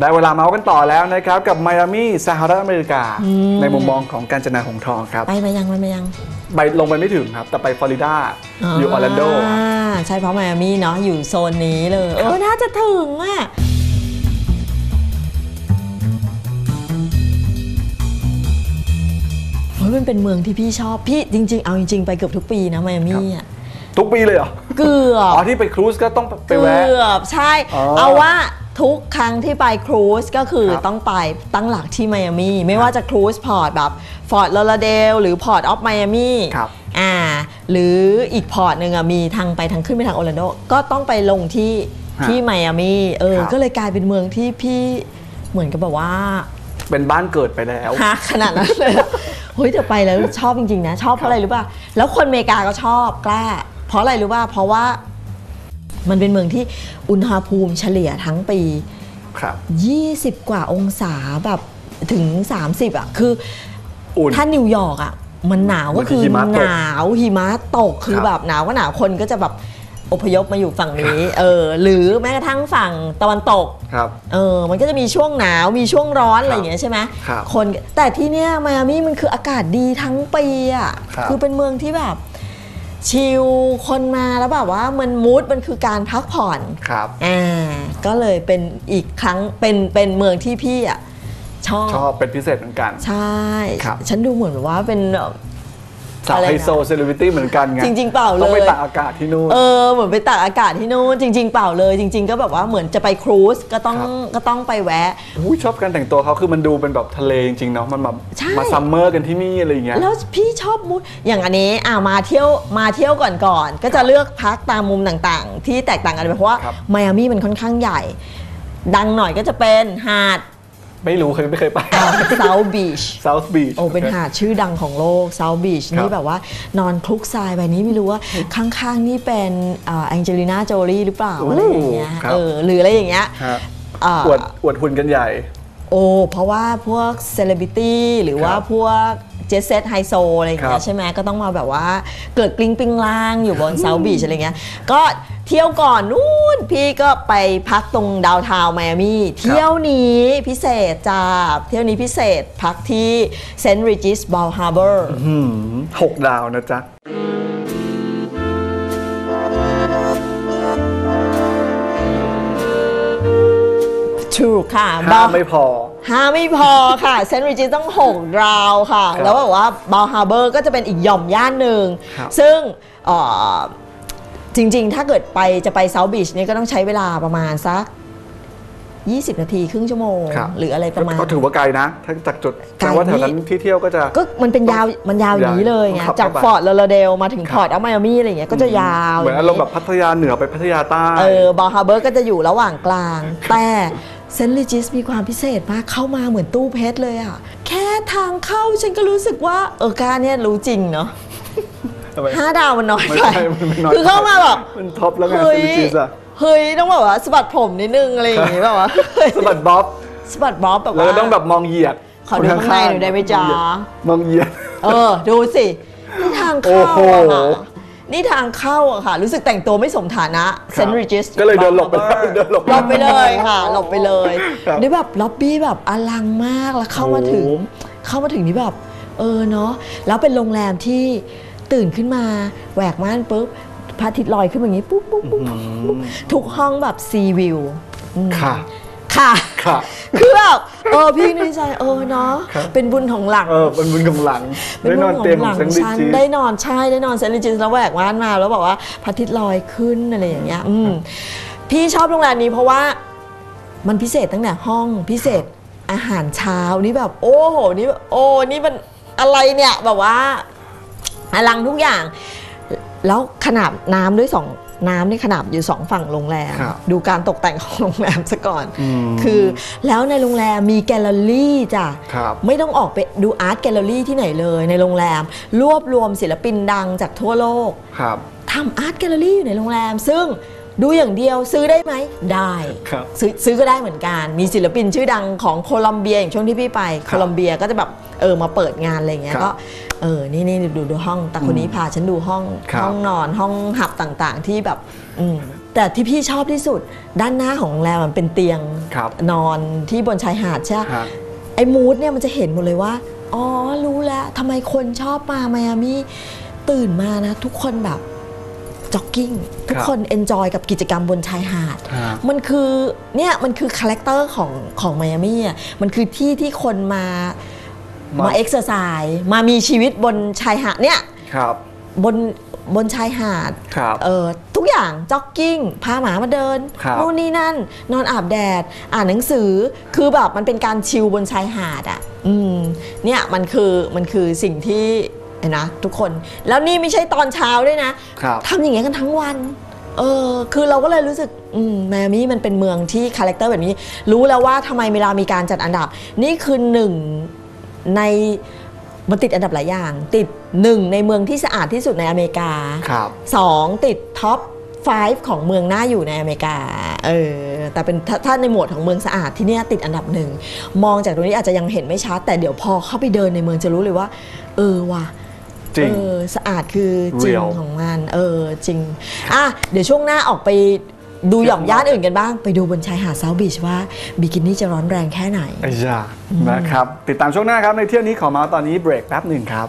ได้เวลาเมาส์กันต่อแล้วนะครับกับไมอามี่สหรัฐอเมริกาในมุมมองของกาญจนาหงส์ทองครับไปยังไปลงไปไม่ถึงครับแต่ไปฟลอริดาอยู่ออร์แลนโดใช่เพราะไมอามี่เนาะอยู่โซนนี้เลยน่าจะถึงอ่ะมันเป็นเมืองที่พี่ชอบพี่จริงๆเอาจริงๆไปเกือบทุกปีนะไมอามี่อ่ะทุกปีเลยเหรอเกือบอ๋อที่ไปครูซก็ต้องไปแวะเกือบใช่เอาว่าทุกครั้งที่ไปครูซก็คือต้องไปตั้งหลักที่ไมอามี่ไม่ว่าจะครูซพอร์ตแบบฟอร์ตลอราเดลหรือพอร์ตออฟไมอามี่หรืออีกพอร์ตหนึ่งมีทางไปทางขึ้นไปทางโอร์แลนโดก็ต้องไปลงที่ไมอามี่ก็เลยกลายเป็นเมืองที่พี่เหมือนกับแบบว่าเป็นบ้านเกิดไปแล้วขนาดนั้นเลยเฮ้ยเดี๋ยวไปแล้วชอบจริงๆนะชอบเพราะอะไรรู้ป่ะแล้วคนอเมริกาก็ชอบกล้าเพราะอะไรรู้ป่ะเพราะว่ามันเป็นเมืองที่อุณหภูมิเฉลี่ยทั้งปีครับ20กว่าองศาแบบถึง30อ่ะคือถ้านิวยอร์กอ่ะมันหนาวก็คือหนาวหิมะตกคือแบบหนาวก็หนาวคนก็จะแบบอพยพมาอยู่ฝั่งนี้หรือแม้กระทั่งฝั่งตะวันตกมันก็จะมีช่วงหนาวมีช่วงร้อนอะไรอย่างเงี้ยใช่ไหมคนแต่ที่เนี้ยไมอามี่มันคืออากาศดีทั้งปีอ่ะคือเป็นเมืองที่แบบชิลคนมาแล้วแบบว่ามันมูดมันคือการพักผ่อนก็เลยเป็นอีกครั้งเป็นเมืองที่พี่อ่ะชอบเป็นพิเศษเหมือนกันใช่ฉันดูเหมือนแบบว่าเป็นสาวไฮโซเซเลบริตี้เหมือนกันไงจริงๆเปล่าเลยต้องไปตากอากาศที่นู่นเหมือนไปตากอากาศที่นู่นจริงๆเปล่าเลยจริงๆก็แบบว่าเหมือนจะไปครูซก็ต้องไปแวะชอบการแต่งตัวเขาคือมันดูเป็นแบบทะเลจริงๆเนาะมันแบบมาซัมเมอร์กันที่นี่อะไรอย่างเงี้ยแล้วพี่ชอบมูดอย่างอันนี้มาเที่ยวก่อนก็จะเลือกพักตามมุมต่างๆที่แตกต่างกันไปเพราะว่าไมอามี่มันค่อนข้างใหญ่ดังหน่อยก็จะเป็นหาดไม่รู้ไม่เคยไป South Beach South Beach โอ้เป็นหาดชื่อดังของโลก South Beach นี่แบบว่านอนคลุกทรายแบบนี้ไม่รู้ว่าข้างๆนี่เป็น Angelina Jolie หรือเปล่าอะไรอย่างเงี้ยหรืออะไรอย่างเงี้ยอวดหุ่นกันใหญ่เพราะว่าพวกเซเลบริตี้หรือว่าพวกเจสเซตไฮโซอะไรอย่างเงี้ยใช่ไหมก็ต้องมาแบบว่าเกิดกลิ้งปิ้งล่างอยู่บน South Beach อะไรเงี้ยก็เที่ยวก่อนนู่นพี่ก็ไปพักตรงดาวน์ทาวน์ไมอามี่เที่ยวนี้พิเศษจ้าเที่ยวนี้พิเศษพักที่เซนต์ริจิสบอลฮาร์เบอร์6 ดาวนะจ๊ะถูกค่ะห้าไม่พอค่ะเซนต์ริจิสต้อง6 ดาวค่ะแล้วแบบว่าบอลฮาร์เบอร์ก็จะเป็นอีกหย่อมย่านหนึ่งซึ่งจริงๆถ้าเกิดจะไปเซาท์บีชเนี่ยก็ต้องใช้เวลาประมาณสัก20นาทีครึ่งชั่วโมงหรืออะไรประมาณก็ถือว่าไกลนะถ้าจากจุดแต่ว่าแถวนั้นที่เที่ยวก็จะก็มันยาวอย่างนี้เลยไงจากฟอร์ตลอราเดลมาถึงพอร์ตออฟไมอามี่อะไรเงี้ยก็จะยาวเหมือนอารมณ์แบบพัทยาเหนือไปพัทยาใต้บอลฮาร์เบอร์ก็จะอยู่ระหว่างกลางแต่เซนต์ริจิสมีความพิเศษมากเข้ามาเหมือนตู้เพชรเลยอ่ะแค่ทางเข้าฉันก็รู้สึกว่าการเนี่ยรู้จริงเนาะ5 ดาวมันน้อยไปคือเข้ามาแบบมันท็อปแล้วไงเฮ้ยต้องแบบว่าสะบัดผมนิดนึงอะไรอย่างงี้แบบว่าสะบัดบ๊อบแบบว่าเราต้องแบบมองเหยียดขอดูข้างในหน่อยได้ไหมจ๊ะมองเหยียดดูสินี่ทางเข้าค่ะนี่ทางเข้าอะค่ะรู้สึกแต่งตัวไม่สมฐานะเซนต์ริจิสก็เลยเดินหลบไปเลยค่ะหลบไปเลยได้แบบล็อบบี้แบบอลังมากแล้วเข้ามาถึงนี่แบบเนาะแล้วเป็นโรงแรมที่ตื่นขึ้นมาแหวกม่านปุ๊บพระอาทิตย์ลอยขึ้นอย่างนี้ปุ๊บปุ๊บปุ๊บทุกห้องแบบซีวิวค่ะคือแบบพี่ในใจเนาะเป็นบุญของหลังเป็นบุญของหลังได้นอนเตียงของเซนต์ริจิสได้นอนเซนต์ริจิสแล้วแหวกม่านมาแล้วบอกว่าพระอาทิตย์ลอยขึ้นอะไรอย่างเงี้ยพี่ชอบโรงแรมนี้เพราะว่ามันพิเศษตั้งแต่ห้องพิเศษอาหารเช้านี่แบบโอ้โหนี่นี่มันอะไรเนี่ยแบบว่าอลังทุกอย่างแล้วขนาบน้ำด้วยน้ำนี่ขนาบอยู่2ฝั่งโรงแรมดูการตกแต่งของโรงแรมซะก่อนคือแล้วในโรงแรมมีแกลเลอรี่จ้ะไม่ต้องออกไปดูอาร์ตแกลเลอรี่ที่ไหนเลยในโรงแรมรวบรวมศิลปินดังจากทั่วโลกทำอาร์ตแกลเลอรี่อยู่ในโรงแรมซึ่งดูอย่างเดียวซื้อได้ไหมได้ซื้อก็ได้เหมือนกันมีศิลปินชื่อดังของโคลอมเบียอย่างช่วงที่พี่ไปโคลอมเบียก็จะแบบมาเปิดงานอะไรอย่างเงี้ยก็นี่ดูห้องแต่คนนี้พาฉันดูห้องนอนห้องหับต่างๆที่แบบ แต่ที่พี่ชอบที่สุดด้านหน้าของโรงแรมมันเป็นเตียงนอนที่บนชายหาดใช่ไอ้มูดเนี่ยมันจะเห็นหมดเลยว่าอ๋อรู้แล้วทำไมคนชอบมาไมอามี่ตื่นมานะทุกคนแบบจ็อกกิ้งทุกคนเอนจอยกับกิจกรรมบนชายหาดมันคือเนี่ยมันคือคาแรคเตอร์ของไมอามี่มันคือที่ที่คนมาเอ็กซ์ไซส์มามีชีวิตบนชายหาดเนี่ยบนชายหาดทุกอย่างจ็อกกิ้งพาหมามาเดินนู่นนี่นั่นนอนอาบแดดอ่านหนังสือคือแบบมันเป็นการชิลบนชายหาดอ่ะเนี่ยมันคือสิ่งที่นะทุกคนแล้วนี่ไม่ใช่ตอนเช้าด้วยนะทำอย่างเงี้ยกันทั้งวันคือเราก็เลยรู้สึกไมอามี่มันเป็นเมืองที่คาแรคเตอร์แบบนี้รู้แล้วว่าทำไมเวลามีการจัดอันดับนี่คือหนึ่งในมันติดอันดับหลายอย่างติด1ในเมืองที่สะอาดที่สุดในอเมริกา2ติดท็อป5ของเมืองน่าอยู่ในอเมริกาแต่เป็นถ้าในหมวดของเมืองสะอาดที่นี่ติดอันดับ1มองจากตรงนี้อาจจะยังเห็นไม่ชัดแต่เดี๋ยวพอเข้าไปเดินในเมืองจะรู้เลยว่าว่ะจริงสะอาดคือจริงของมันจริงอ่ะเดี๋ยวช่วงหน้าออกไปดูหย่อมย่านอื่นกันบ้างไปดูบนชายหาด South Beach ว่าบิกินี่จะร้อนแรงแค่ไหนนะครับติดตามช่วงหน้าครับในเที่ยวนี้ขอมาตอนนี้เบรกแป๊บหนึ่งครับ